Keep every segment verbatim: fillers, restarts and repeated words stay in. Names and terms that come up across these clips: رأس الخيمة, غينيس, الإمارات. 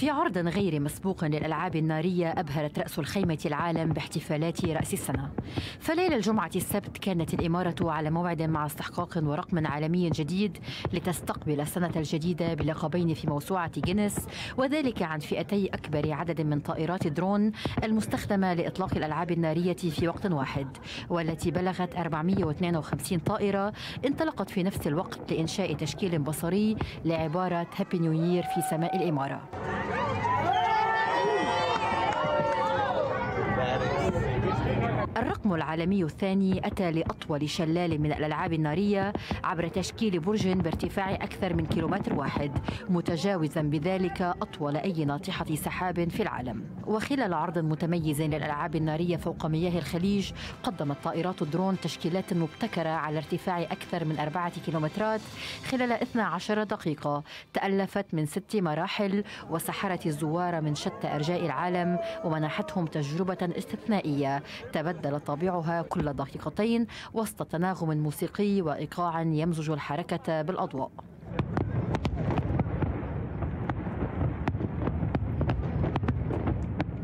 في عرض غير مسبوق للألعاب النارية أبهرت رأس الخيمة العالم باحتفالات رأس السنة. فليلة الجمعة السبت كانت الإمارة على موعد مع استحقاق ورقم عالمي جديد لتستقبل السنة الجديدة بلقبين في موسوعة غينيس، وذلك عن فئتي أكبر عدد من طائرات الدرون المستخدمة لإطلاق الألعاب النارية في وقت واحد، والتي بلغت أربعمئة واثنين وخمسين طائرة انطلقت في نفس الوقت لإنشاء تشكيل بصري لعبارة هابي نيو يير في سماء الإمارة. الرقم العالمي الثاني أتى لأطول شلال من الألعاب النارية عبر تشكيل برج بارتفاع أكثر من كيلومتر واحد، متجاوزا بذلك أطول أي ناطحة سحاب في العالم. وخلال عرض متميز للألعاب النارية فوق مياه الخليج، قدمت طائرات الدرون تشكيلات مبتكرة على ارتفاع أكثر من أربعة كيلومترات خلال اثنتي عشرة دقيقة، تألفت من ست مراحل وسحرت الزوار من شتى أرجاء العالم ومنحتهم تجربة استثنائية تبدل طابعها كل دقيقتين وسط تناغم موسيقي وإيقاع يمزج الحركة بالأضواء.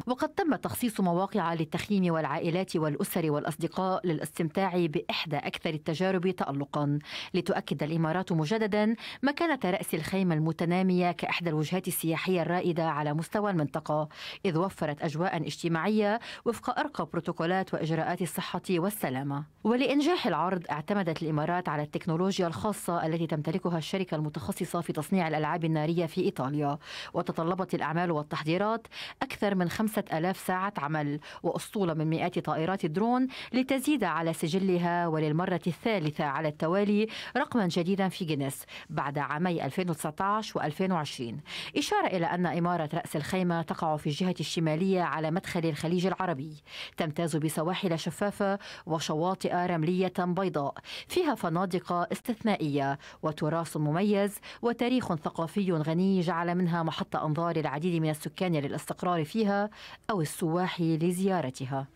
وقد تم تخصيص مواقع للتخييم والعائلات والأسر والأصدقاء للاستمتاع بإحدى أكثر التجارب تألقا، لتؤكد الإمارات مجددا مكانة رأس الخيمة المتنامية كأحدى الوجهات السياحية الرائدة على مستوى المنطقة، إذ وفرت أجواء اجتماعية وفق أرقى بروتوكولات وإجراءات الصحة والسلامة. ولإنجاح العرض اعتمدت الإمارات على التكنولوجيا الخاصة التي تمتلكها الشركة المتخصصة في تصنيع الألعاب النارية في إيطاليا، وتطلبت الأعمال والتحضيرات أكثر من خمسة آلاف ساعة عمل وأسطول من مئات طائرات الدرون لتزيد على سجلها وللمرة الثالثة على التوالي رقما جديدا في غينيس بعد عامي ألفين وتسعة عشر وألفين وعشرين، إشارة إلى أن إمارة رأس الخيمة تقع في الجهة الشمالية على مدخل الخليج العربي، تمتاز بسواحل شفافة وشواطئ رملية بيضاء فيها فنادق استثنائية وتراث مميز وتاريخ ثقافي غني جعل منها محط أنظار العديد من السكان للاستقرار فيها أو السواح لزيارتها.